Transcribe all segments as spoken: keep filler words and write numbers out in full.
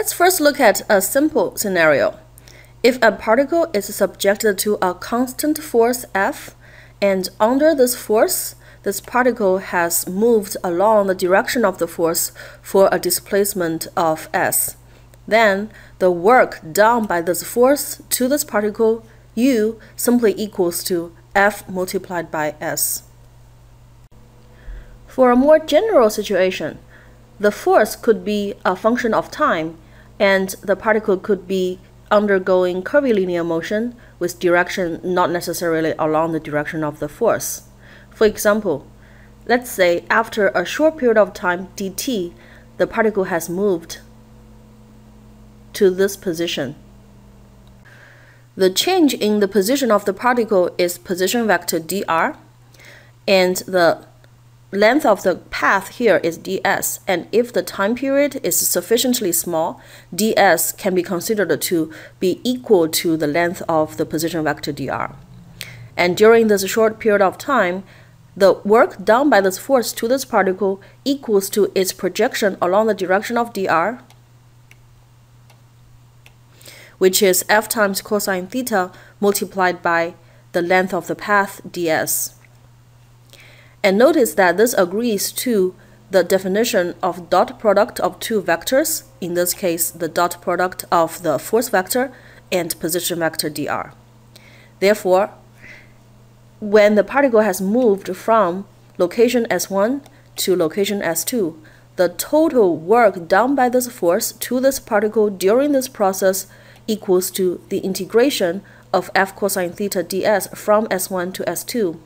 Let's first look at a simple scenario. If a particle is subjected to a constant force F, and under this force, this particle has moved along the direction of the force for a displacement of S, then the work done by this force to this particle, U, simply equals to F multiplied by S. For a more general situation, the force could be a function of time, and the particle could be undergoing curvilinear motion with direction not necessarily along the direction of the force. For example, let's say after a short period of time dt, the particle has moved to this position. The change in the position of the particle is position vector dr, and the length of the path here is ds, and if the time period is sufficiently small, ds can be considered to be equal to the length of the position vector dr. And during this short period of time, the work done by this force to this particle equals to its projection along the direction of dr, which is f times cosine theta multiplied by the length of the path ds. And notice that this agrees to the definition of dot product of two vectors, in this case the dot product of the force vector and position vector dr. Therefore, when the particle has moved from location S one to location S two, the total work done by this force to this particle during this process equals to the integration of f cosine theta ds from S one to S two,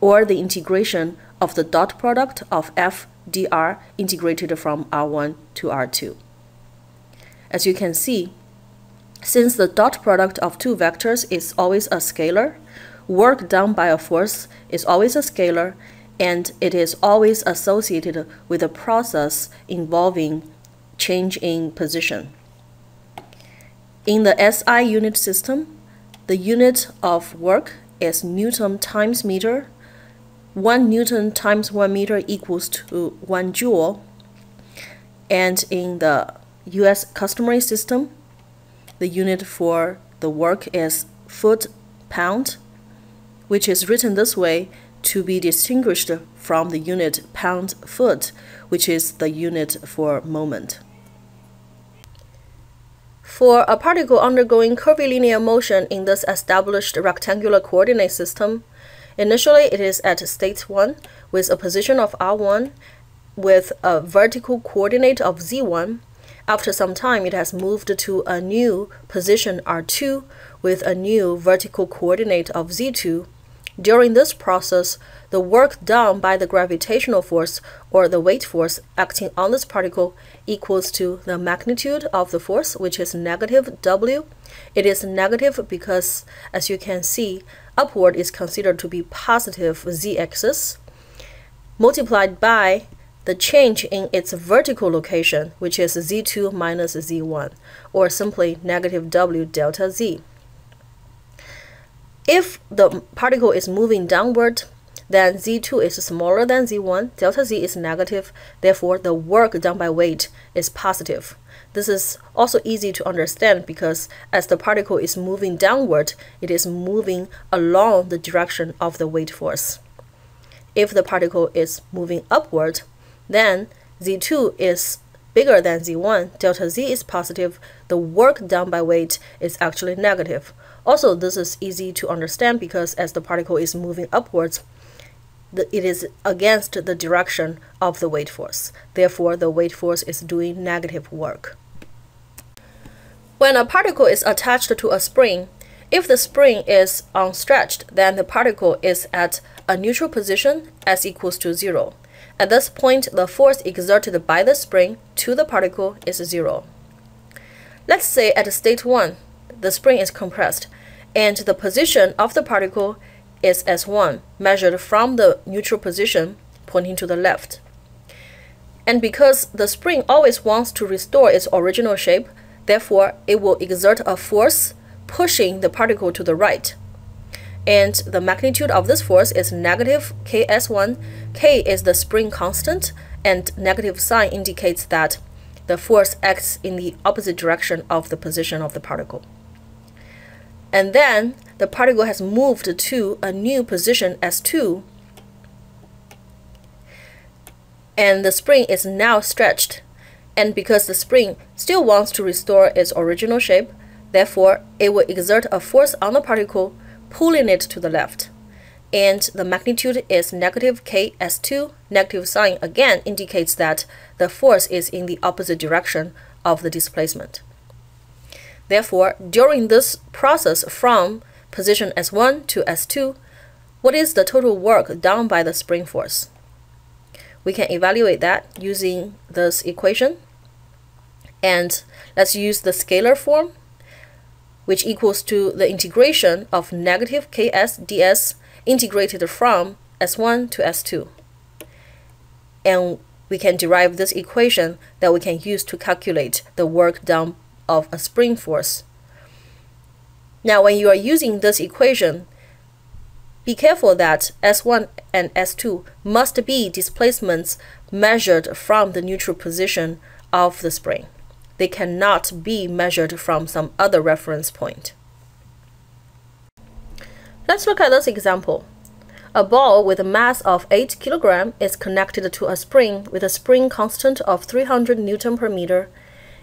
or the integration of the dot product of f dr integrated from R one to R two. As you can see, since the dot product of two vectors is always a scalar, work done by a force is always a scalar, and it is always associated with a process involving change in position. In the S I unit system, the unit of work is Newton times meter. One Newton times one meter equals to one joule. And in the U S customary system, the unit for the work is foot pound, which is written this way to be distinguished from the unit pound foot, which is the unit for moment. For a particle undergoing curvilinear motion in this established rectangular coordinate system, initially, it is at state one with a position of R one with a vertical coordinate of Z one. After some time, it has moved to a new position R two with a new vertical coordinate of Z two. During this process, the work done by the gravitational force or the weight force acting on this particle equals to the magnitude of the force, which is negative W. It is negative because, as you can see, upward is considered to be positive z-axis, multiplied by the change in its vertical location, which is z two minus z one, or simply negative w delta z. If the particle is moving downward, then z two is smaller than z one, delta z is negative, therefore the work done by weight is positive. This is also easy to understand because as the particle is moving downward, it is moving along the direction of the weight force. If the particle is moving upward, then z two is bigger than z one, delta z is positive, the work done by weight is actually negative. Also, this is easy to understand because as the particle is moving upwards, it is against the direction of the weight force. Therefore, the weight force is doing negative work. When a particle is attached to a spring, if the spring is unstretched, then the particle is at a neutral position, s equals to zero. At this point, the force exerted by the spring to the particle is zero. Let's say at state one, the spring is compressed, and the position of the particle is S one, measured from the neutral position, pointing to the left. And because the spring always wants to restore its original shape, therefore it will exert a force pushing the particle to the right. And the magnitude of this force is negative K S one, K is the spring constant, and negative sign indicates that the force acts in the opposite direction of the position of the particle. And then the particle has moved to a new position S two, and the spring is now stretched. And because the spring still wants to restore its original shape, therefore it will exert a force on the particle, pulling it to the left. And the magnitude is negative K S two. Negative sign again indicates that the force is in the opposite direction of the displacement. Therefore, during this process from position S one to S two, what is the total work done by the spring force? We can evaluate that using this equation. And let's use the scalar form, which equals to the integration of negative Ks ds integrated from S one to S two. And we can derive this equation that we can use to calculate the work done of a spring force. Now, when you are using this equation, be careful that S one and S two must be displacements measured from the neutral position of the spring. They cannot be measured from some other reference point. Let's look at this example. A ball with a mass of eight kilograms is connected to a spring with a spring constant of three hundred newtons per meter.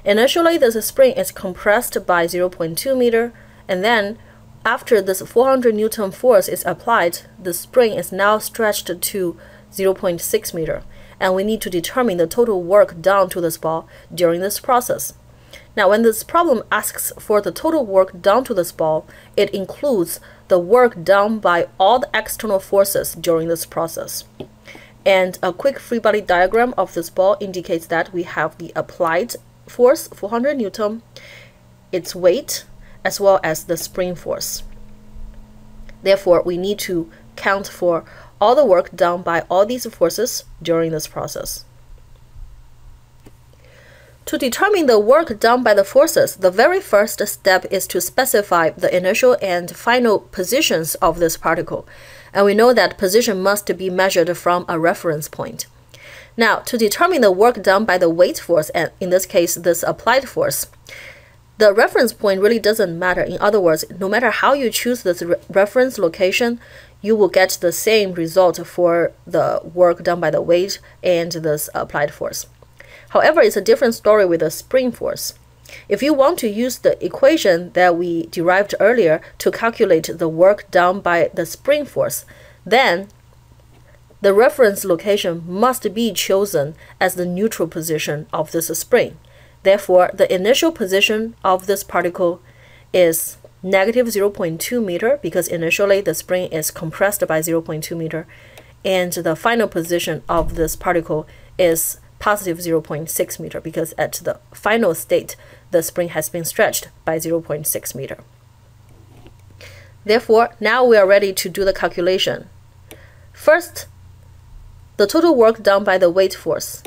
Initially, this spring is compressed by zero point two meters, and then after this four hundred newton force is applied, the spring is now stretched to zero point six meters, and we need to determine the total work done to this ball during this process. Now, when this problem asks for the total work done to this ball, it includes the work done by all the external forces during this process. And a quick free body diagram of this ball indicates that we have the applied force, four hundred newtons, its weight, as well as the spring force. Therefore, we need to count for all the work done by all these forces during this process. To determine the work done by the forces, the very first step is to specify the initial and final positions of this particle. And we know that position must be measured from a reference point. Now, to determine the work done by the weight force, and in this case, this applied force, the reference point really doesn't matter. In other words, no matter how you choose this re reference location, you will get the same result for the work done by the weight and this applied force. However, it's a different story with the spring force. If you want to use the equation that we derived earlier to calculate the work done by the spring force, then the reference location must be chosen as the neutral position of this spring. Therefore, the initial position of this particle is negative zero point two meters, because initially the spring is compressed by zero point two meters, and the final position of this particle is positive zero point six meters, because at the final state, the spring has been stretched by zero point six meters. Therefore, now we are ready to do the calculation. First, the total work done by the weight force,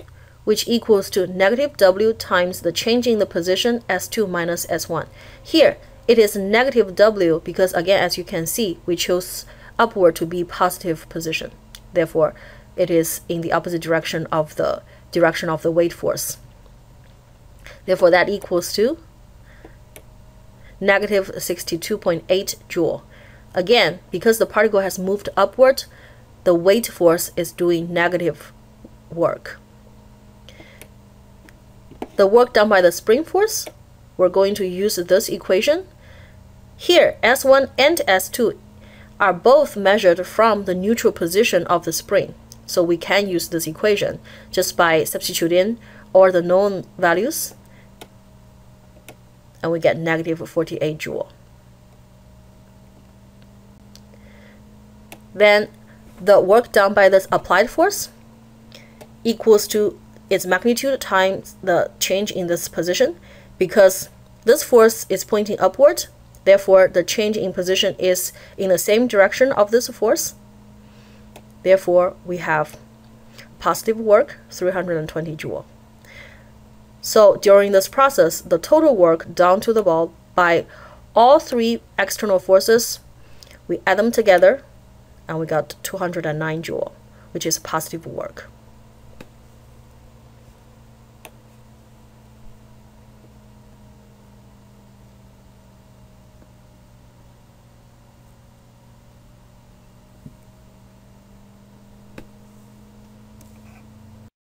which equals to negative W times the change in the position S two minus S one. Here, it is negative W because, again, as you can see, we chose upward to be positive position. Therefore, it is in the opposite direction of the direction of the weight force. Therefore, that equals to negative sixty-two point eight joules. Again, because the particle has moved upward, the weight force is doing negative work. The work done by the spring force, we're going to use this equation. Here, S one and S two are both measured from the neutral position of the spring. So we can use this equation just by substituting all the known values, and we get negative forty-eight joules. Then the work done by this applied force equals to its magnitude times the change in this position, because this force is pointing upward, therefore the change in position is in the same direction of this force. Therefore, we have positive work, three hundred twenty joules. So during this process, the total work done to the ball by all three external forces, we add them together, and we got two hundred nine joules, which is positive work.